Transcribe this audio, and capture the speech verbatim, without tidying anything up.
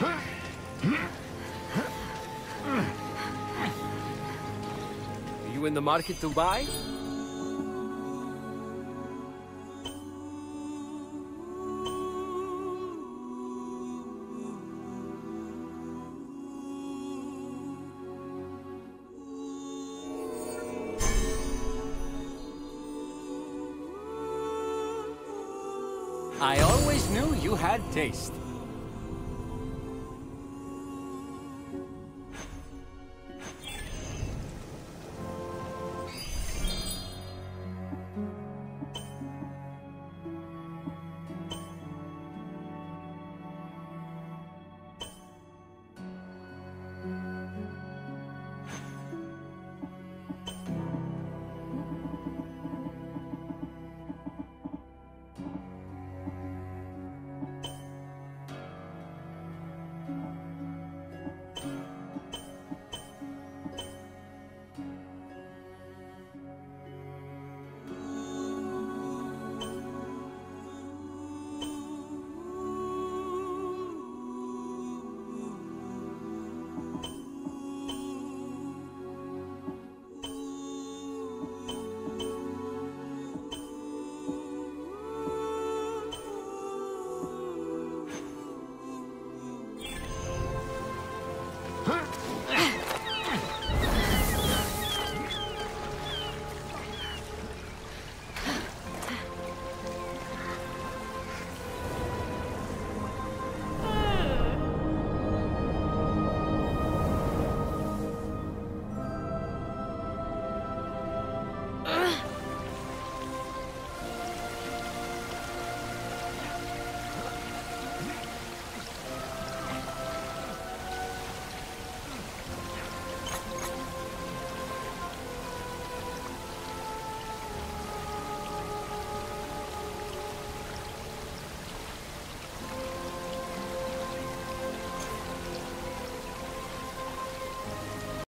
Are you in the market to buy? I always knew you had taste.